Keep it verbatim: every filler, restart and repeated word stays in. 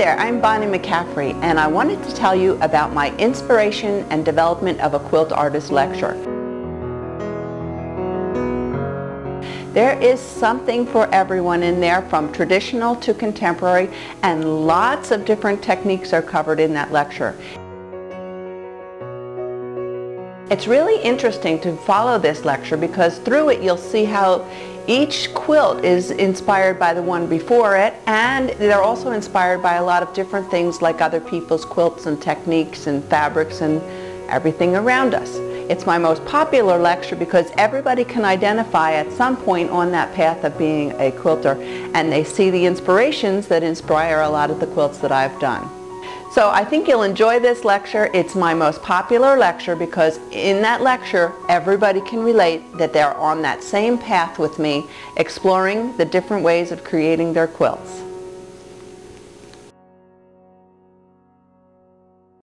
there, I'm Bonnie McCaffery, and I wanted to tell you about my inspiration and development of a quilt artist lecture. There is something for everyone in there, from traditional to contemporary, and lots of different techniques are covered in that lecture. It's really interesting to follow this lecture because through it you'll see how each quilt is inspired by the one before it, and they're also inspired by a lot of different things like other people's quilts and techniques and fabrics and everything around us. It's my most popular lecture because everybody can identify at some point on that path of being a quilter, and they see the inspirations that inspire a lot of the quilts that I've done. So I think you'll enjoy this lecture. It's my most popular lecture because in that lecture everybody can relate that they're on that same path with me, exploring the different ways of creating their quilts.